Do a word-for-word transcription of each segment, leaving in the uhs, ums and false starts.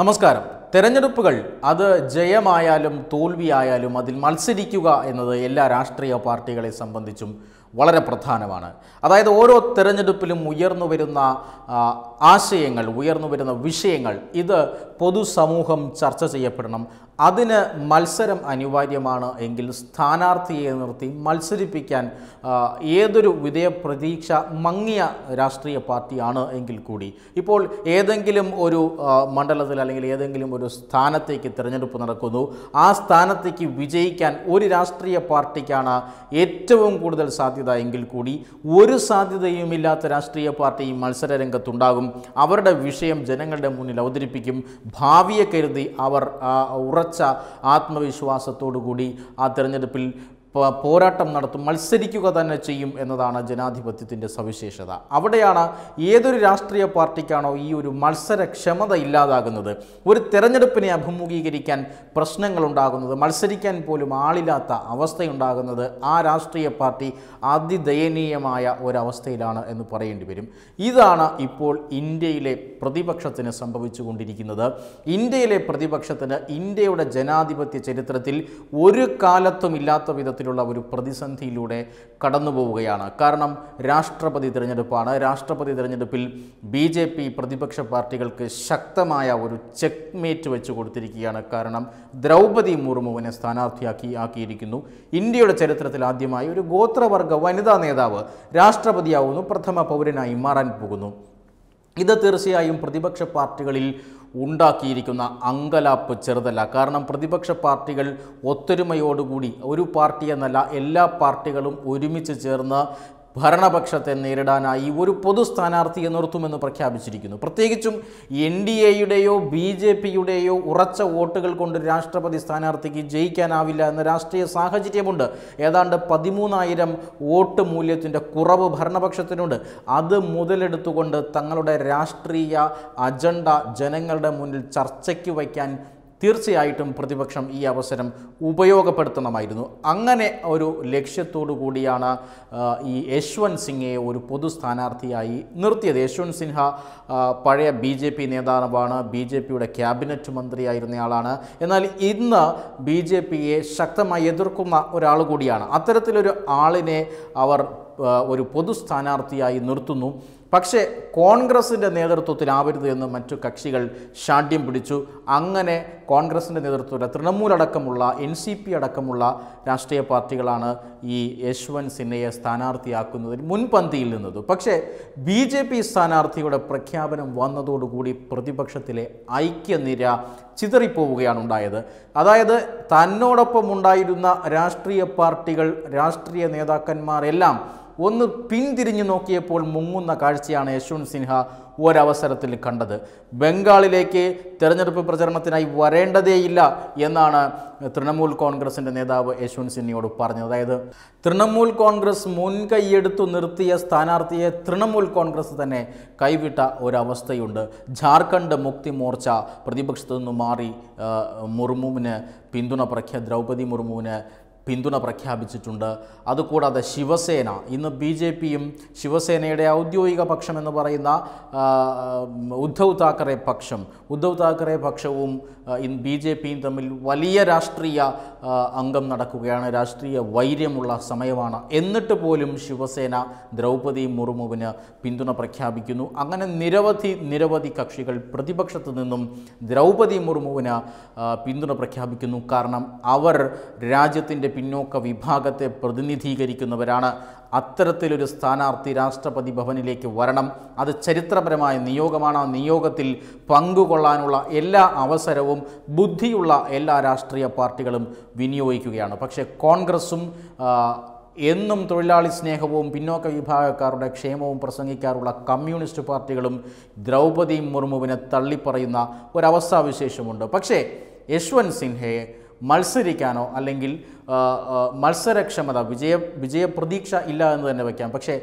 നമസ്കാരം. തെരഞ്ഞെടുപ്പുകൾ അത് ജയമായാലും തോൽവിയായാലും അതിൽ മത്സരിക്കുക എന്നത് എല്ലാ രാഷ്ട്രീയ പാർട്ടികളെ സംബന്ധിച്ചും വളരെ പ്രധാനമാണ്. അതായത് ഓരോ തെരഞ്ഞെടുപ്പിലും ഉയർന്നു വരുന്ന ആശയങ്ങൾ, ഉയർന്നു വരുന്ന വിഷയങ്ങൾ, ഇത് പൊതുസമൂഹം ചർച്ച ചെയ്യപ്പെടണം. അതിന് മത്സരം അനിവാര്യമാണ്. എങ്കിൽ സ്ഥാനാർത്ഥിയെ നിർത്തി മത്സരിപ്പിക്കാൻ ഏതൊരു വിജയപ്രതീക്ഷ മങ്ങിയ രാഷ്ട്രീയ പാർട്ടിയാണ് എങ്കിൽ കൂടി ഇപ്പോൾ ഏതെങ്കിലും ഒരു മണ്ഡലത്തിൽ അല്ലെങ്കിൽ ഏതെങ്കിലും ഒരു സ്ഥാനത്തേക്ക് തിരഞ്ഞെടുപ്പ് നടക്കുന്നു. ആ സ്ഥാനത്തേക്ക് വിജയിക്കാൻ ഒരു രാഷ്ട്രീയ പാർട്ടിക്കാണ് ഏറ്റവും കൂടുതൽ സാധ്യത എങ്കിൽ കൂടി ഒരു സാധ്യതയുമില്ലാത്ത രാഷ്ട്രീയ പാർട്ടി മത്സര രംഗത്തുണ്ടാകും. അവരുടെ വിഷയം ജനങ്ങളുടെ മുന്നിൽ അവതരിപ്പിക്കും. ഭാവിയെ കരുതി അവർ ഉറച്ച ആത്മവിശ്വാസത്തോടു കൂടി ആ തെരഞ്ഞെടുപ്പിൽ പോരാട്ടം നടത്തും, മത്സരിക്കുക തന്നെ ചെയ്യും എന്നതാണ് ജനാധിപത്യത്തിൻ്റെ സവിശേഷത. അവിടെയാണ് ഏതൊരു രാഷ്ട്രീയ പാർട്ടിക്കാണോ ഈ ഒരു മത്സരക്ഷമത ഇല്ലാതാകുന്നത്, ഒരു തെരഞ്ഞെടുപ്പിനെ അഭിമുഖീകരിക്കാൻ പ്രശ്നങ്ങളുണ്ടാകുന്നത്, മത്സരിക്കാൻ പോലും ആളില്ലാത്ത അവസ്ഥയുണ്ടാകുന്നത്, ആ രാഷ്ട്രീയ പാർട്ടി അതിദയനീയമായ ഒരവസ്ഥയിലാണ് എന്ന് പറയേണ്ടി വരും. ഇതാണ് ഇപ്പോൾ ഇന്ത്യയിലെ പ്രതിപക്ഷത്തിന് സംഭവിച്ചുകൊണ്ടിരിക്കുന്നത്. ഇന്ത്യയിലെ പ്രതിപക്ഷത്തിന് ഇന്ത്യയുടെ ജനാധിപത്യ ചരിത്രത്തിൽ ഒരു കാലത്തും ഇല്ലാത്ത വിധത്തിൽ ഒരു പ്രതിസന്ധിയിലൂടെ കടന്നു പോവുകയാണ്. കാരണം രാഷ്ട്രപതി തിരഞ്ഞെടുപ്പാണ്. രാഷ്ട്രപതി തിരഞ്ഞെടുപ്പിൽ ബി ജെ പി പ്രതിപക്ഷ പാർട്ടികൾക്ക് ശക്തമായ ഒരു ചെക്ക്മേറ്റ് വെച്ചു കൊടുത്തിരിക്കുകയാണ്. കാരണം ദ്രൗപദി മുർമുവിനെ സ്ഥാനാർത്ഥിയാക്കി ആക്കിയിരിക്കുന്നു. ഇന്ത്യയുടെ ചരിത്രത്തിൽ ആദ്യമായി ഒരു ഗോത്രവർഗ വനിതാ നേതാവ് രാഷ്ട്രപതിയാവുന്നു, പ്രഥമ പൗരനായി മാറാൻ പോകുന്നു. ഇത് തീർച്ചയായും പ്രതിപക്ഷ പാർട്ടികളിൽ ഉണ്ടാക്കിയിരിക്കുന്ന അങ്കലാപ്പ് ചെറുതല്ല. കാരണം പ്രതിപക്ഷ പാർട്ടികൾ ഒത്തൊരുമയോടുകൂടി, ഒരു പാർട്ടി എന്നല്ല എല്ലാ പാർട്ടികളും ഒരുമിച്ച് ചേർന്ന് ഭരണപക്ഷത്തെ നേരിടാനായി ഒരു പൊതു സ്ഥാനാർത്ഥിയെ നിർത്തുമെന്ന് പ്രഖ്യാപിച്ചിരിക്കുന്നു. പ്രത്യേകിച്ചും എൻ ഡി എയുടെയോ ബി ജെ പിയുടെയോ ഉറച്ച വോട്ടുകൾ കൊണ്ട് രാഷ്ട്രപതി സ്ഥാനാർത്ഥിക്ക് ജയിക്കാനാവില്ല എന്ന രാഷ്ട്രീയ സാഹചര്യമുണ്ട്. ഏതാണ്ട് പതിമൂന്നായിരം വോട്ട് മൂല്യത്തിൻ്റെ കുറവ് ഭരണപക്ഷത്തിനുണ്ട്. അത് മുതലെടുത്തുകൊണ്ട് തങ്ങളുടെ രാഷ്ട്രീയ അജണ്ട ജനങ്ങളുടെ മുന്നിൽ ചർച്ചയ്ക്ക് വയ്ക്കാൻ തീർച്ചയായിട്ടും പ്രതിപക്ഷം ഈ അവസരം ഉപയോഗപ്പെടുത്തണമായിരുന്നു. അങ്ങനെ ഒരു ലക്ഷ്യത്തോടു കൂടിയാണ് ഈ യശ്വന്ത് സിൻഹയെ ഒരു പൊതു സ്ഥാനാർത്ഥിയായി നിർത്തിയത്. യശ്വന്ത് സിൻഹ പഴയ ബി ജെ പി നേതാവാണ്. ബി ജെ പിയുടെ ക്യാബിനറ്റ് മന്ത്രിയായിരുന്നയാളാണ്. എന്നാൽ ഇന്ന് ബി ജെ പിയെ ശക്തമായി എതിർക്കുന്ന ഒരാൾ കൂടിയാണ്. അത്തരത്തിലൊരു ആളിനെ അവർ ഒരു പൊതു സ്ഥാനാർത്ഥിയായി നിർത്തുന്നു. പക്ഷേ കോൺഗ്രസിൻ്റെ നേതൃത്വത്തിലാവരുത് എന്ന് മറ്റു കക്ഷികൾ ശാഠ്യം പിടിച്ചു. അങ്ങനെ കോൺഗ്രസിൻ്റെ നേതൃത്വത്തിൽ തൃണമൂൽ അടക്കമുള്ള എൻ സി പി അടക്കമുള്ള രാഷ്ട്രീയ പാർട്ടികളാണ് ഈ യശ്വന്ത് സിൻഹയെ സ്ഥാനാർത്ഥിയാക്കുന്നതിൽ മുൻപന്തിയിൽ നിന്നത്. പക്ഷേ ബി ജെ പി സ്ഥാനാർത്ഥിയുടെ പ്രഖ്യാപനം വന്നതോടുകൂടി പ്രതിപക്ഷത്തിലെ ഐക്യനിര ചിതറിപ്പോവുകയാണ് ഉണ്ടായത്. അതായത് തന്നോടൊപ്പം ഉണ്ടായിരുന്ന രാഷ്ട്രീയ പാർട്ടികൾ, രാഷ്ട്രീയ നേതാക്കന്മാരെല്ലാം ഒന്ന് പിന്തിരിഞ്ഞു നോക്കിയപ്പോൾ മുങ്ങുന്ന കാഴ്ചയാണ് യശ്വന്ത് സിൻഹ ഒരവസരത്തിൽ കണ്ടത്. ബംഗാളിലേക്ക് തെരഞ്ഞെടുപ്പ് പ്രചരണത്തിനായി വരേണ്ടതേയില്ല എന്നാണ് തൃണമൂൽ കോൺഗ്രസിൻ്റെ നേതാവ് യശ്വന്ത് സിൻഹയോട് പറഞ്ഞത്. അതായത് തൃണമൂൽ കോൺഗ്രസ് മുൻകൈയെടുത്തു നിർത്തിയ സ്ഥാനാർത്ഥിയെ തൃണമൂൽ കോൺഗ്രസ് തന്നെ കൈവിട്ട ഒരവസ്ഥയുണ്ട്. ജാർഖണ്ഡ് മുക്തി മോർച്ച പ്രതിപക്ഷത്തു നിന്ന് മാറി മുർമുവിന് പിന്തുണ പ്രഖ്യാ ദ്രൗപദി മുർമുവിന് പിന്തുണ പ്രഖ്യാപിച്ചിട്ടുണ്ട്. അതുകൂടാതെ ശിവസേന, ഇന്ന് ബി ജെ പിയും ശിവസേനയുടെ ഔദ്യോഗിക പക്ഷം എന്ന് പറയുന്ന ഉദ്ധവ് താക്കറെ പക്ഷം, ഉദ്ധവ് താക്കറെ പക്ഷവും ഇന്ന് ബി ജെ പിയും തമ്മിൽ വലിയ രാഷ്ട്രീയ അംഗം നടക്കുകയാണ്. രാഷ്ട്രീയ വൈര്യമുള്ള സമയമാണ്. എന്നിട്ട് പോലും ശിവസേന ദ്രൗപദി മുർമുവിന് പിന്തുണ പ്രഖ്യാപിക്കുന്നു. അങ്ങനെ നിരവധി നിരവധി കക്ഷികൾ പ്രതിപക്ഷത്തു നിന്നും ദ്രൗപദി മുർമുവിന് പിന്തുണ പ്രഖ്യാപിക്കുന്നു. കാരണം അവർ രാജ്യത്തിൻ്റെ പിന്നോക്ക വിഭാഗത്തെ പ്രതിനിധീകരിക്കുന്നവരാണ്. അത്തരത്തിലൊരു സ്ഥാനാർത്ഥി രാഷ്ട്രപതി ഭവനിലേക്ക് വരണം. അത് ചരിത്രപരമായ നിയോഗമാണ്. ആ നിയോഗത്തിൽ പങ്കുകൊള്ളാനുള്ള എല്ലാ അവസരവും ബുദ്ധിയുള്ള എല്ലാ രാഷ്ട്രീയ പാർട്ടികളും വിനിയോഗിക്കുകയാണ്. പക്ഷേ കോൺഗ്രസും എന്നും തൊഴിലാളി സ്നേഹവും പിന്നോക്ക വിഭാഗക്കാരുടെ ക്ഷേമവും പ്രസംഗിക്കാറുള്ള കമ്മ്യൂണിസ്റ്റ് പാർട്ടികളും ദ്രൗപദി മുർമുവിനെ തള്ളിപ്പറയുന്ന ഒരവസ്ഥാവിശേഷമുണ്ട്. പക്ഷേ യശ്വന്ത് സിൻഹയെ മത്സരിക്കാനോ അല്ലെങ്കിൽ മത്സരക്ഷമത, വിജയ വിജയപ്രതീക്ഷ ഇല്ല എന്ന് തന്നെ വയ്ക്കാം. പക്ഷേ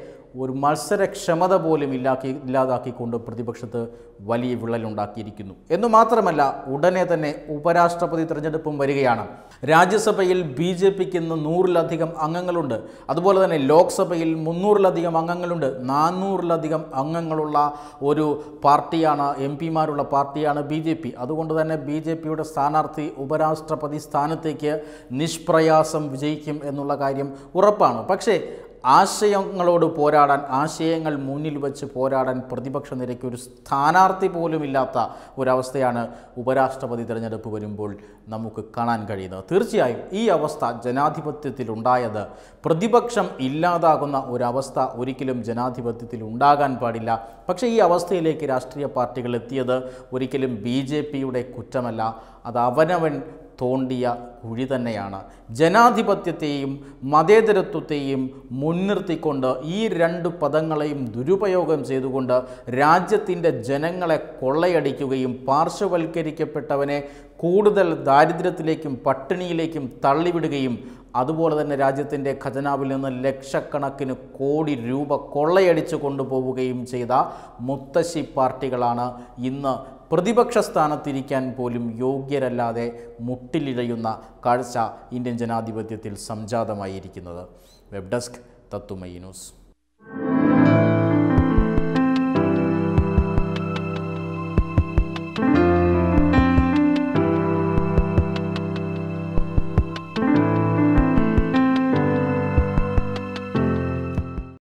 ഒരു മത്സരക്ഷമത പോലും ഇല്ലാക്കി ഇല്ലാതാക്കിക്കൊണ്ട് പ്രതിപക്ഷത്തെ വലിയ വിള്ളലുണ്ടാക്കിയിരിക്കുന്നു എന്ന് മാത്രമല്ല ഉടനെ തന്നെ ഉപരാഷ്ട്രപതി തിരഞ്ഞെടുപ്പും വരികയാണ്. രാജ്യസഭയിൽ ബി ജെ പിക്ക് ഇന്ന് നൂറിലധികം അംഗങ്ങളുണ്ട്. അതുപോലെ തന്നെ ലോക്സഭയിൽ മുന്നൂറിലധികം അംഗങ്ങളുണ്ട്. നാനൂറിലധികം അംഗങ്ങളുള്ള ഒരു പാർട്ടിയാണ്, എം പിമാരുള്ള പാർട്ടിയാണ് ബി ജെ പി. അതുകൊണ്ട് തന്നെ ബി ജെ പിയുടെ സ്ഥാനാർത്ഥി ഉപരാഷ്ട്രപതി സ്ഥാനത്തേക്ക് നിഷ്പ്രയാസം വിജയിക്കും എന്നുള്ള കാര്യം ഉറപ്പാണ്. പക്ഷേ ആശയങ്ങളോട് പോരാടാൻ, ആശയങ്ങൾ മുന്നിൽ വെച്ച് പോരാടാൻ പ്രതിപക്ഷ നിരയ്ക്ക് ഒരു സ്ഥാനാർത്ഥി പോലുമില്ലാത്ത ഒരവസ്ഥയാണ് ഉപരാഷ്ട്രപതി തിരഞ്ഞെടുപ്പ് വരുമ്പോൾ നമുക്ക് കാണാൻ കഴിയുന്നത്. തീർച്ചയായും ഈ അവസ്ഥ ജനാധിപത്യത്തിൽ ഉണ്ടായത് പ്രതിപക്ഷം ഇല്ലാതാകുന്ന ഒരവസ്ഥ ഒരിക്കലും ജനാധിപത്യത്തിൽ ഉണ്ടാകാൻ പാടില്ല. പക്ഷേ ഈ അവസ്ഥയിലേക്ക് രാഷ്ട്രീയ പാർട്ടികൾ എത്തിയത് ഒരിക്കലും ബി ജെ പിയുടെ കുറ്റമല്ല, അത് അവനവൻ തോണ്ടിയ കുഴി തന്നെയാണ്. ജനാധിപത്യത്തെയും മതേതരത്വത്തെയും മുൻനിർത്തിക്കൊണ്ട് ഈ രണ്ട് പദങ്ങളെയും ദുരുപയോഗം ചെയ്തുകൊണ്ട് രാജ്യത്തിൻ്റെ ജനങ്ങളെ കൊള്ളയടിക്കുകയും പാർശ്വവൽക്കരിക്കപ്പെട്ടവനെ കൂടുതൽ ദാരിദ്ര്യത്തിലേക്കും പട്ടിണിയിലേക്കും തള്ളിവിടുകയും അതുപോലെ തന്നെ രാജ്യത്തിൻ്റെ ഖജനാവിൽ നിന്ന് ലക്ഷക്കണക്കിന് കോടി രൂപ കൊള്ളയടിച്ചു കൊണ്ടുപോവുകയും ചെയ്ത മുത്തശ്ശി പാർട്ടികളാണ് ഇന്ന് പ്രതിപക്ഷ സ്ഥാനത്തിരിക്കാൻ പോലും യോഗ്യരല്ലാതെ മുട്ടിലിഴയുന്ന കാഴ്ച ഇന്ത്യൻ ജനാധിപത്യത്തിൽ സംജാതമായിരിക്കുന്നത്. Web desk Tatwamayi news.